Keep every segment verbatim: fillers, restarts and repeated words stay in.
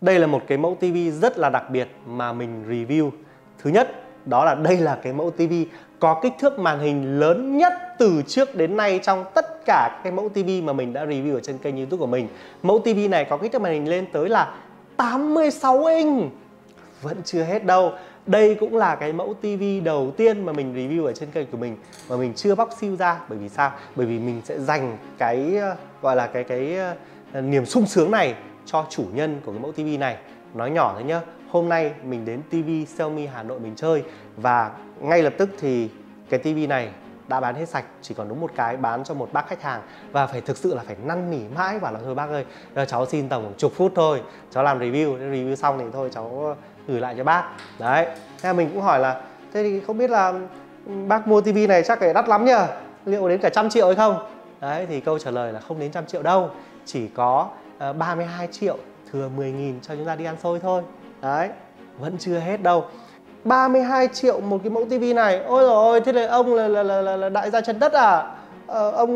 Đây là một cái mẫu tivi rất là đặc biệt mà mình review. Thứ nhất, đó là đây là cái mẫu tivi có kích thước màn hình lớn nhất từ trước đến nay trong tất cả các mẫu tivi mà mình đã review ở trên kênh YouTube của mình. Mẫu tivi này có kích thước màn hình lên tới là tám mươi sáu inch. Vẫn chưa hết đâu. Đây cũng là cái mẫu tivi đầu tiên mà mình review ở trên kênh của mình mà mình chưa bóc siêu ra. Bởi vì sao? Bởi vì mình sẽ dành cái gọi là cái cái niềm sung sướng này cho chủ nhân của cái mẫu tivi này. Nói nhỏ thôi nhá, hôm nay mình đến tivi Xiaomi Hà Nội mình chơi và ngay lập tức thì cái tivi này đã bán hết sạch, chỉ còn đúng một cái bán cho một bác khách hàng và phải thực sự là phải năn nỉ mãi và là thôi bác ơi, cháu xin tầm chục phút thôi, cháu làm review, review xong thì thôi cháu gửi lại cho bác. Đấy, thế mình cũng hỏi là thế thì không biết là bác mua tivi này chắc phải đắt lắm nhờ, liệu đến cả trăm triệu hay không? Đấy thì câu trả lời là không đến trăm triệu đâu, chỉ có uh, ba mươi hai triệu, thừa mười nghìn cho chúng ta đi ăn xôi thôi. Đấy, vẫn chưa hết đâu. ba mươi hai triệu một cái mẫu tivi này. Ôi dồi ôi, thế là ông là, là, là, là đại gia chân đất à? Ờ, ông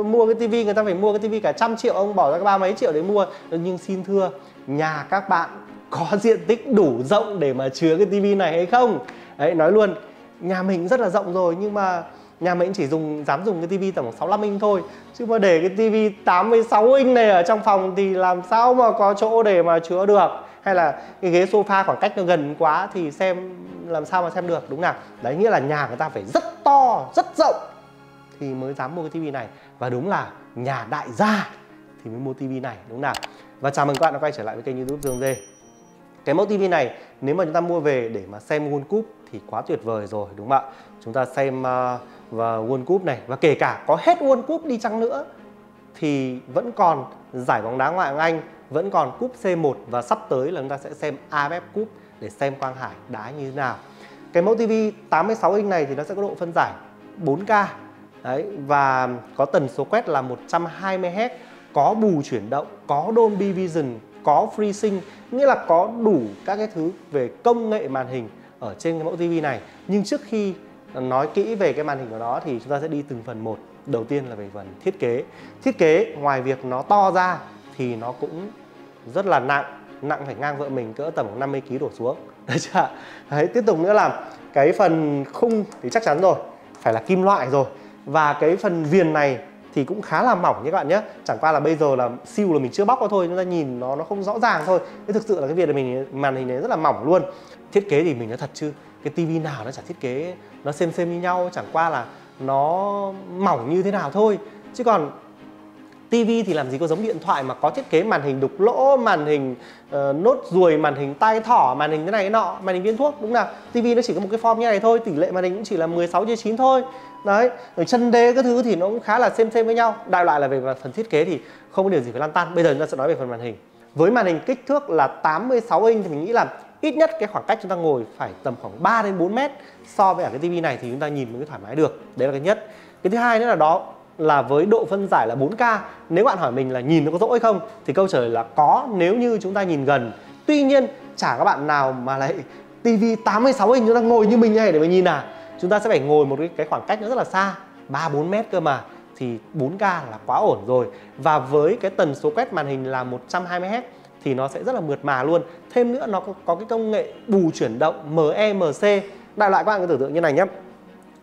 uh, mua cái tivi, người ta phải mua cái tivi cả trăm triệu, ông bỏ ra cái ba mấy triệu để mua. Nhưng xin thưa, nhà các bạn có diện tích đủ rộng để mà chứa cái tivi này hay không? Đấy, nói luôn, nhà mình rất là rộng rồi nhưng mà nhà mình chỉ dùng dám dùng cái tivi tầm sáu mươi lăm inch thôi. Chứ mà để cái tivi tám mươi sáu inch này ở trong phòng thì làm sao mà có chỗ để mà chứa được? Hay là cái ghế sofa khoảng cách nó gần quá thì xem làm sao mà xem được, đúng nào? Đấy, nghĩa là nhà người ta phải rất to, rất rộng thì mới dám mua cái tivi này. Và đúng là nhà đại gia thì mới mua tivi này, đúng nào? Và chào mừng các bạn đã quay trở lại với kênh YouTube Dương Dê. Cái mẫu tivi này nếu mà chúng ta mua về để mà xem World Cup thì quá tuyệt vời rồi, đúng không ạ? Chúng ta xem uh, và World Cup này, và kể cả có hết World Cup đi chăng nữa thì vẫn còn giải bóng đá ngoại hạng Anh, vẫn còn cúp C một và sắp tới là chúng ta sẽ xem a bê ép Cup để xem Quang Hải đá như thế nào. Cái mẫu tivi tám mươi sáu inch này thì nó sẽ có độ phân giải bốn K. Đấy, và có tần số quét là một trăm hai mươi héc, có bù chuyển động, có Dolby Vision, có FreeSync, nghĩa là có đủ các cái thứ về công nghệ màn hình ở trên cái mẫu tivi này. Nhưng trước khi nói kỹ về cái màn hình của nó thì chúng ta sẽ đi từng phần một. Đầu tiên là về phần thiết kế. Thiết kế ngoài việc nó to ra thì nó cũng rất là nặng. Nặng phải ngang vợ mình cỡ tầm năm mươi ký đổ xuống. Đấy chứ ạ. Đấy, tiếp tục nữa là cái phần khung thì chắc chắn rồi, phải là kim loại rồi. Và cái phần viền này thì cũng khá là mỏng nhé các bạn nhé. Chẳng qua là bây giờ là siêu là mình chưa bóc nó thôi, chúng ta nhìn nó nó không rõ ràng thôi. Thế thực sự là cái việc là mình màn hình này rất là mỏng luôn. Thiết kế thì mình nói thật chứ cái tivi nào nó chả thiết kế nó xem xem như nhau, chẳng qua là nó mỏng như thế nào thôi. Chứ còn tivi thì làm gì có giống điện thoại mà có thiết kế màn hình đục lỗ, màn hình uh, nốt ruồi, màn hình tai thỏ, màn hình thế này cái nọ, màn hình viên thuốc, đúng là tivi nó chỉ có một cái form như này thôi, tỷ lệ màn hình cũng chỉ là mười sáu chia chín thôi. Đấy, rồi chân đế các thứ thì nó cũng khá là xem xem với nhau. Đại loại là về phần thiết kế thì không có điều gì phải lăn tăn. Bây giờ chúng ta sẽ nói về phần màn hình. Với màn hình kích thước là tám mươi sáu inch thì mình nghĩ là ít nhất cái khoảng cách chúng ta ngồi phải tầm khoảng ba đến bốn mét. So với ở cái tivi này thì chúng ta nhìn mới thoải mái được. Đấy là cái nhất. Cái thứ hai nữa là đó là với độ phân giải là bốn K. Nếu bạn hỏi mình là nhìn nó có dỗ hay không thì câu trả lời là có nếu như chúng ta nhìn gần. Tuy nhiên chả các bạn nào mà lại tivi tám mươi sáu inch chúng ta ngồi như mình như này để mà nhìn à. Chúng ta sẽ phải ngồi một cái khoảng cách nó rất là xa, ba bốn mét cơ mà, thì bốn K là quá ổn rồi. Và với cái tần số quét màn hình là một trăm hai mươi héc thì nó sẽ rất là mượt mà luôn. Thêm nữa nó có, có cái công nghệ bù chuyển động M E M C. Đại loại các bạn có tưởng tượng như này nhé.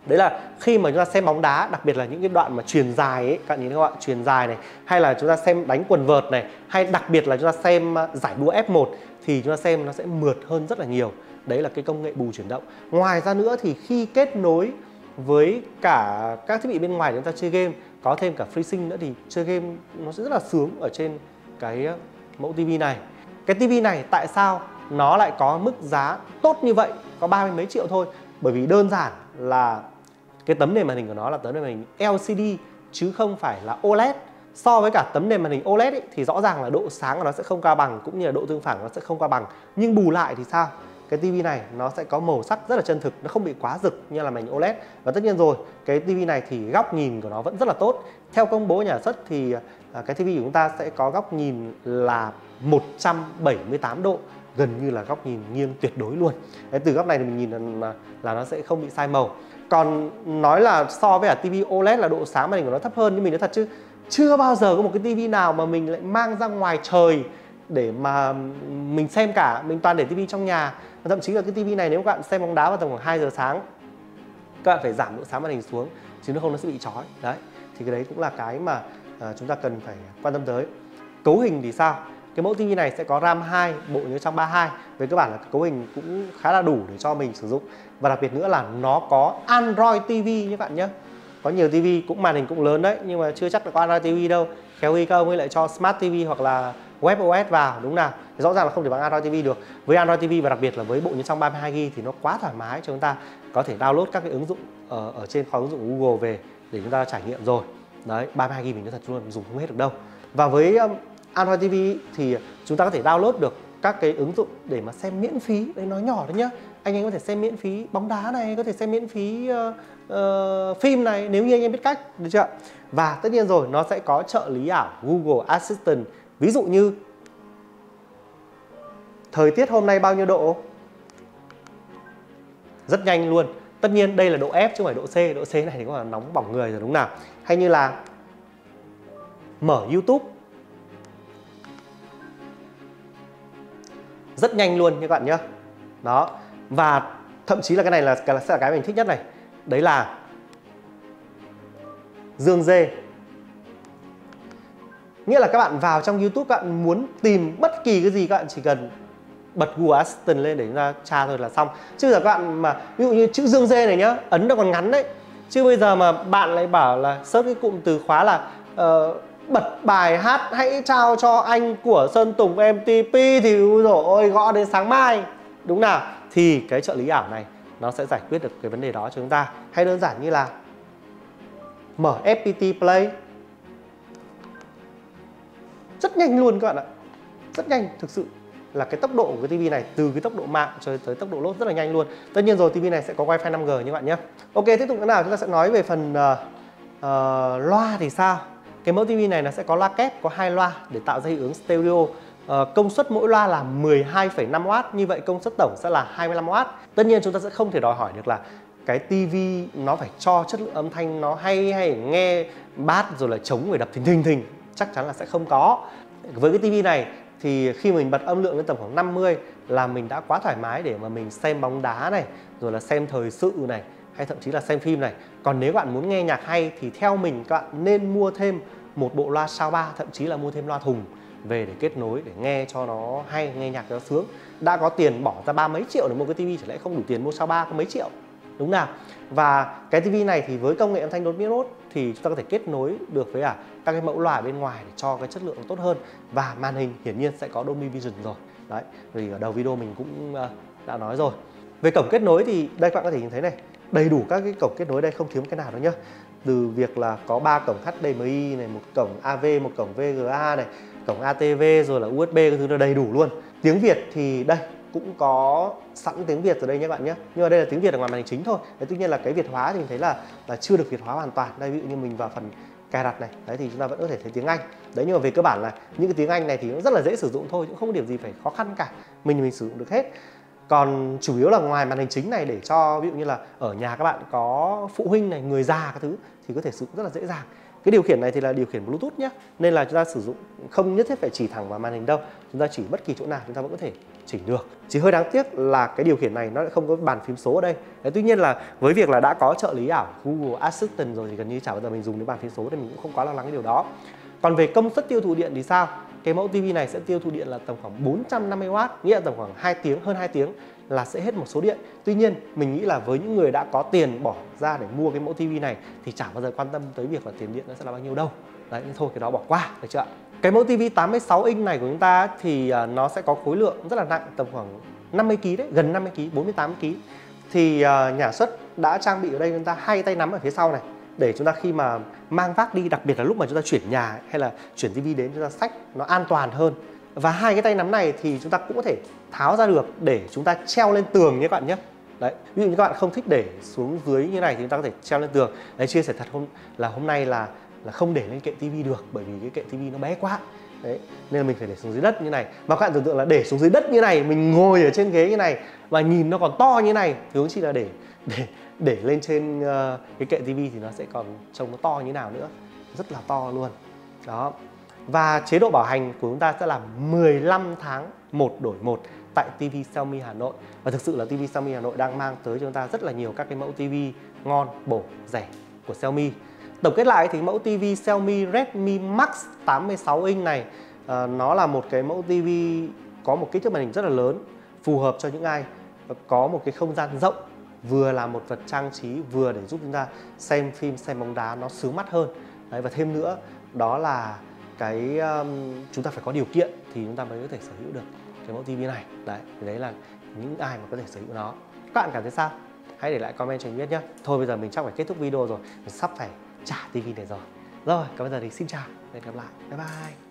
Đấy là khi mà chúng ta xem bóng đá, đặc biệt là những cái đoạn mà chuyền dài ấy, các bạn nhìn thấy không ạ? Chuyền dài này, hay là chúng ta xem đánh quần vợt này, hay đặc biệt là chúng ta xem giải đua F một thì chúng ta xem nó sẽ mượt hơn rất là nhiều. Đấy là cái công nghệ bù chuyển động. Ngoài ra nữa thì khi kết nối với cả các thiết bị bên ngoài để chúng ta chơi game, có thêm cả FreeSync nữa thì chơi game nó sẽ rất là sướng ở trên cái mẫu tivi này. Cái tivi này tại sao nó lại có mức giá tốt như vậy, có ba mươi mấy triệu thôi? Bởi vì đơn giản là cái tấm nền màn hình của nó là tấm nền màn hình L C D chứ không phải là O L E D. So với cả tấm nền màn hình O L E D ấy, thì rõ ràng là độ sáng của nó sẽ không cao bằng, cũng như là độ tương phản của nó sẽ không cao bằng. Nhưng bù lại thì sao? Cái tivi này nó sẽ có màu sắc rất là chân thực, nó không bị quá rực như là màn hình O L E D. Và tất nhiên rồi, cái tivi này thì góc nhìn của nó vẫn rất là tốt. Theo công bố nhà sản xuất thì cái tivi của chúng ta sẽ có góc nhìn là một trăm bảy mươi tám độ, gần như là góc nhìn nghiêng tuyệt đối luôn. Đấy, từ góc này thì mình nhìn là, là nó sẽ không bị sai màu. Còn nói là so với cả tivi O L E D là độ sáng màn hình của nó thấp hơn, nhưng mình nói thật chứ chưa bao giờ có một cái tivi nào mà mình lại mang ra ngoài trời để mà mình xem cả, mình toàn để tivi trong nhà. Và thậm chí là cái tivi này nếu các bạn xem bóng đá vào tầm khoảng hai giờ sáng, các bạn phải giảm độ sáng màn hình xuống, chứ nếu không nó sẽ bị chói. Đấy, thì cái đấy cũng là cái mà à, chúng ta cần phải quan tâm tới. Cấu hình thì sao? Cái mẫu tivi này sẽ có RAM hai, bộ nhớ trong ba mươi hai. Với các bạn là cấu hình cũng khá là đủ để cho mình sử dụng. Và đặc biệt nữa là nó có Android ti vi các bạn nhé. Có nhiều tivi cũng màn hình cũng lớn đấy, nhưng mà chưa chắc là có Android ti vi đâu. Khéo khi các ông ấy lại cho Smart ti vi hoặc là Web ô ét vào, đúng nào? Thì rõ ràng là không thể bằng Android ti vi được. Với Android ti vi và đặc biệt là với bộ nhớ trong ba mươi hai gi ga bai thì nó quá thoải mái cho chúng ta có thể download các cái ứng dụng ở, ở trên kho ứng dụng Google về để chúng ta trải nghiệm rồi. Đấy, ba mươi hai gi ga bai mình nói thật luôn dùng không hết được đâu. Và với Android ti vi thì chúng ta có thể download được các cái ứng dụng để mà xem miễn phí. Đấy, nói nhỏ đấy nhá. Anh em có thể xem miễn phí bóng đá này, có thể xem miễn phí uh, uh, phim này nếu như anh em biết cách, được chưa? Và tất nhiên rồi, nó sẽ có trợ lý ảo Google Assistant. Ví dụ như thời tiết hôm nay bao nhiêu độ? Rất nhanh luôn. Tất nhiên đây là độ F chứ không phải độ C. Độ C này thì có là nóng bỏng người rồi, đúng nào? Hay như là mở YouTube rất nhanh luôn các bạn nhé. Đó. Và thậm chí là cái này là, là sẽ là cái mình thích nhất này. Đấy là Dương Dê. Nghĩa là các bạn vào trong YouTube, các bạn muốn tìm bất kỳ cái gì, các bạn chỉ cần bật Google Assistant lên để chúng ta tra thôi là xong. Chứ giờ các bạn mà ví dụ như chữ Dương Dê này nhá, ấn nó còn ngắn đấy. Chứ bây giờ mà bạn lại bảo là search cái cụm từ khóa là uh, bật bài hát hãy trao cho anh của Sơn Tùng em tê pê thì rồi ôi gõ đến sáng mai, đúng nào? Thì cái trợ lý ảo này nó sẽ giải quyết được cái vấn đề đó cho chúng ta. Hay đơn giản như là mở ép pê tê Play rất nhanh luôn các bạn ạ. Rất nhanh, thực sự là cái tốc độ của cái tivi này từ cái tốc độ mạng cho tới tốc độ lốt rất là nhanh luôn. Tất nhiên rồi, tivi này sẽ có wifi năm gi như bạn nhé. Ok, tiếp tục nữa nào, chúng ta sẽ nói về phần uh, uh, loa thì sao. Cái mẫu tivi này nó sẽ có loa kép, có hai loa để tạo ra hiệu ứng stereo. Uh, công suất mỗi loa là mười hai phẩy năm oát, như vậy công suất tổng sẽ là hai mươi lăm oát. Tất nhiên chúng ta sẽ không thể đòi hỏi được là cái tivi nó phải cho chất lượng âm thanh nó hay hay nghe bass rồi là trống người đập thình thình thình, chắc chắn là sẽ không có. Với cái tivi này thì khi mình bật âm lượng lên tầm khoảng năm mươi là mình đã quá thoải mái để mà mình xem bóng đá này, rồi là xem thời sự này, hay thậm chí là xem phim này. Còn nếu bạn muốn nghe nhạc hay thì theo mình các bạn nên mua thêm một bộ loa sao ba, thậm chí là mua thêm loa thùng về để kết nối để nghe cho nó hay, nghe nhạc cho nó sướng. Đã có tiền bỏ ra ba mấy triệu để mua cái tivi, chẳng lẽ không đủ tiền mua sao ba có mấy triệu, đúng nào? Và cái tivi này thì với công nghệ âm thanh Dolby Atmos thì chúng ta có thể kết nối được với à, các cái mẫu loa bên ngoài để cho cái chất lượng tốt hơn. Và màn hình hiển nhiên sẽ có Dolby Vision rồi. Đấy, vì ở đầu video mình cũng uh, đã nói rồi. Về cổng kết nối thì đây các bạn có thể nhìn thấy này, đầy đủ các cái cổng kết nối đây, không thiếu cái nào đâu nhá. Từ việc là có ba cổng hát đê em i này, một cổng a vê, một cổng vê giê a này, cổng a tê vê rồi là u ét bê, cái thứ nó đầy đủ luôn. Tiếng Việt thì đây cũng có sẵn tiếng Việt ở đây nhé các bạn nhé. Nhưng mà đây là tiếng Việt ở ngoài màn hình chính thôi. Đấy, tuy nhiên là cái Việt hóa thì mình thấy là là chưa được Việt hóa hoàn toàn. Đây ví dụ như mình vào phần cài đặt này, đấy thì chúng ta vẫn có thể thấy tiếng Anh. Đấy, nhưng mà về cơ bản là những cái tiếng Anh này thì nó rất là dễ sử dụng thôi, cũng không có điểm gì phải khó khăn cả. Mình mình sử dụng được hết. Còn chủ yếu là ngoài màn hình chính này để cho ví dụ như là ở nhà các bạn có phụ huynh này, người già các thứ thì có thể sử dụng rất là dễ dàng. Cái điều khiển này thì là điều khiển Bluetooth nhé, nên là chúng ta sử dụng không nhất thiết phải chỉ thẳng vào màn hình đâu, chúng ta chỉ bất kỳ chỗ nào chúng ta vẫn có thể chỉnh được. Chỉ hơi đáng tiếc là cái điều khiển này nó lại không có bàn phím số ở đây. Đấy, tuy nhiên là với việc là đã có trợ lý ảo Google Assistant rồi thì gần như chả bao giờ mình dùng đến bàn phím số thì mình cũng không quá lo lắng cái điều đó. Còn về công suất tiêu thụ điện thì sao? Cái mẫu tivi này sẽ tiêu thụ điện là tầm khoảng bốn trăm năm mươi oát, nghĩa là tầm khoảng hai tiếng, hơn hai tiếng là sẽ hết một số điện. Tuy nhiên, mình nghĩ là với những người đã có tiền bỏ ra để mua cái mẫu tivi này thì chả bao giờ quan tâm tới việc là tiền điện nó sẽ là bao nhiêu đâu. Đấy, nhưng thôi cái đó bỏ qua, được chưa? Cái mẫu tivi tám mươi sáu inch này của chúng ta thì nó sẽ có khối lượng rất là nặng, tầm khoảng năm mươi ki lô gam đấy, gần năm mươi ki lô gam, bốn mươi tám ki lô gam. Thì nhà xuất đã trang bị ở đây chúng ta hai tay nắm ở phía sau này để chúng ta khi mà mang vác đi, đặc biệt là lúc mà chúng ta chuyển nhà ấy, hay là chuyển tivi đến chúng ta xách nó an toàn hơn. Và hai cái tay nắm này thì chúng ta cũng có thể tháo ra được để chúng ta treo lên tường nhé các bạn nhé. Đấy, ví dụ như các bạn không thích để xuống dưới như này thì chúng ta có thể treo lên tường. Đấy, chia sẻ thật hôm là hôm nay là là không để lên kệ tivi được bởi vì cái kệ tivi nó bé quá. Đấy, nên là mình phải để xuống dưới đất như này. Mà các bạn tưởng tượng là để xuống dưới đất như này, mình ngồi ở trên ghế như này và nhìn nó còn to như này, thì cũng chỉ là để để để lên trên uh, cái kệ tivi thì nó sẽ còn trông nó to như nào nữa, rất là to luôn. Đó. Và chế độ bảo hành của chúng ta sẽ là mười lăm tháng một đổi một tại ti vi Xiaomi Hà Nội. Và thực sự là ti vi Xiaomi Hà Nội đang mang tới cho chúng ta rất là nhiều các cái mẫu ti vi ngon, bổ, rẻ của Xiaomi. Tổng kết lại thì mẫu ti vi Xiaomi Redmi Max tám mươi sáu inch này uh, nó là một cái mẫu ti vi có một kích thước màn hình rất là lớn, phù hợp cho những ai có một cái không gian rộng, vừa là một vật trang trí, vừa để giúp chúng ta xem phim, xem bóng đá nó sướng mắt hơn. Đấy, và thêm nữa đó là cái um, chúng ta phải có điều kiện thì chúng ta mới có thể sở hữu được cái mẫu ti vi này. Đấy, đấy là những ai mà có thể sở hữu nó. Các bạn cảm thấy sao? Hãy để lại comment cho mình biết nhé. Thôi bây giờ mình chắc phải kết thúc video rồi, mình sắp phải trả ti vi này rồi. Rồi, còn bây giờ thì xin chào và hẹn gặp lại. Bye bye.